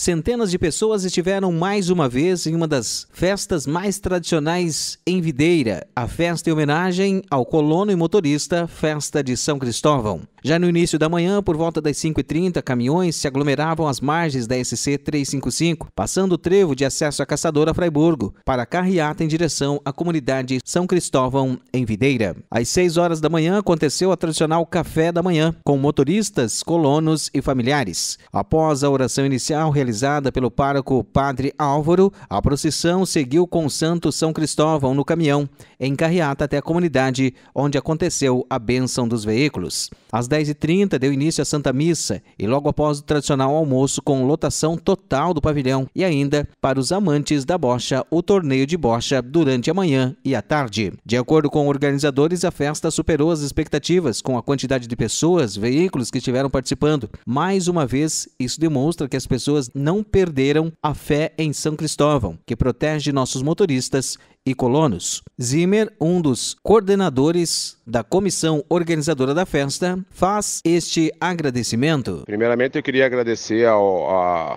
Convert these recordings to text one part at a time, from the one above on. Centenas de pessoas estiveram mais uma vez em uma das festas mais tradicionais em Videira, a festa em homenagem ao colono e motorista, festa de São Cristóvão. Já no início da manhã, por volta das 5h30, caminhões se aglomeravam às margens da SC-355, passando o trevo de acesso à Caçador Freiburgo, para a carreata em direção à comunidade São Cristóvão, em Videira. Às 6h da manhã, aconteceu a tradicional café da manhã, com motoristas, colonos e familiares. Após a oração inicial realizada pelo pároco Padre Álvaro, a procissão seguiu com o santo São Cristóvão no caminhão, em carreata até a comunidade, onde aconteceu a bênção dos veículos. Às 10h30 deu início a Santa Missa e logo após o tradicional almoço com lotação total do pavilhão e ainda, para os amantes da bocha, o torneio de bocha durante a manhã e a tarde. De acordo com organizadores, a festa superou as expectativas com a quantidade de pessoas, veículos que estiveram participando. Mais uma vez, isso demonstra que as pessoas não perderam a fé em São Cristóvão, que protege nossos motoristas e colonos. Zimmer, um dos coordenadores da comissão organizadora da festa, faz este agradecimento. Primeiramente, eu queria agradecer ao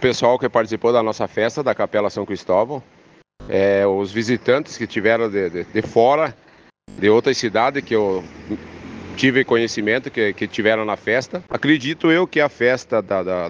pessoal que participou da nossa festa da Capela São Cristóvão, os visitantes que tiveram de fora, de outras cidades que eu tive conhecimento que tiveram na festa. Acredito eu que a festa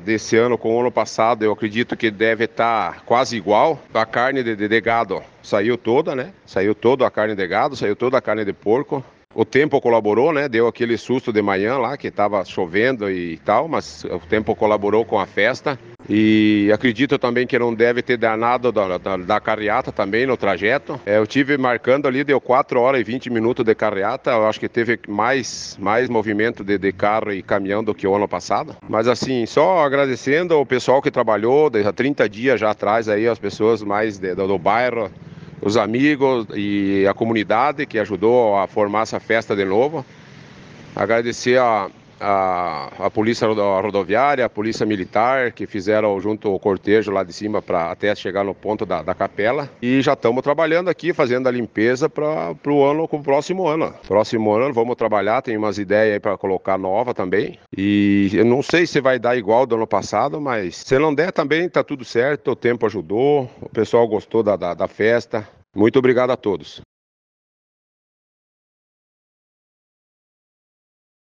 desse ano com o ano passado, eu acredito que deve estar quase igual. A carne de gado saiu toda, né? Saiu toda a carne de gado, saiu toda a carne de porco. O tempo colaborou, né? Deu aquele susto de manhã lá, que estava chovendo e tal, mas o tempo colaborou com a festa. E acredito também que não deve ter danado da carreata também no trajeto. Eu tive marcando ali, deu 4h e 20 minutos de carreata. Eu acho que teve mais movimento de carro e caminhão do que o ano passado. Mas assim, só agradecendo ao pessoal que trabalhou desde há 30 dias já atrás, aí, as pessoas mais do bairro, os amigos e a comunidade que ajudou a formar essa festa de novo. Agradecer a polícia rodoviária, a polícia militar, que fizeram junto o cortejo lá de cima para até chegar no ponto da capela. E já estamos trabalhando aqui, fazendo a limpeza para o próximo ano. Próximo ano vamos trabalhar, tem umas ideias aí para colocar nova também. E eu não sei se vai dar igual do ano passado, mas se não der também está tudo certo, o tempo ajudou, o pessoal gostou da festa. Muito obrigado a todos.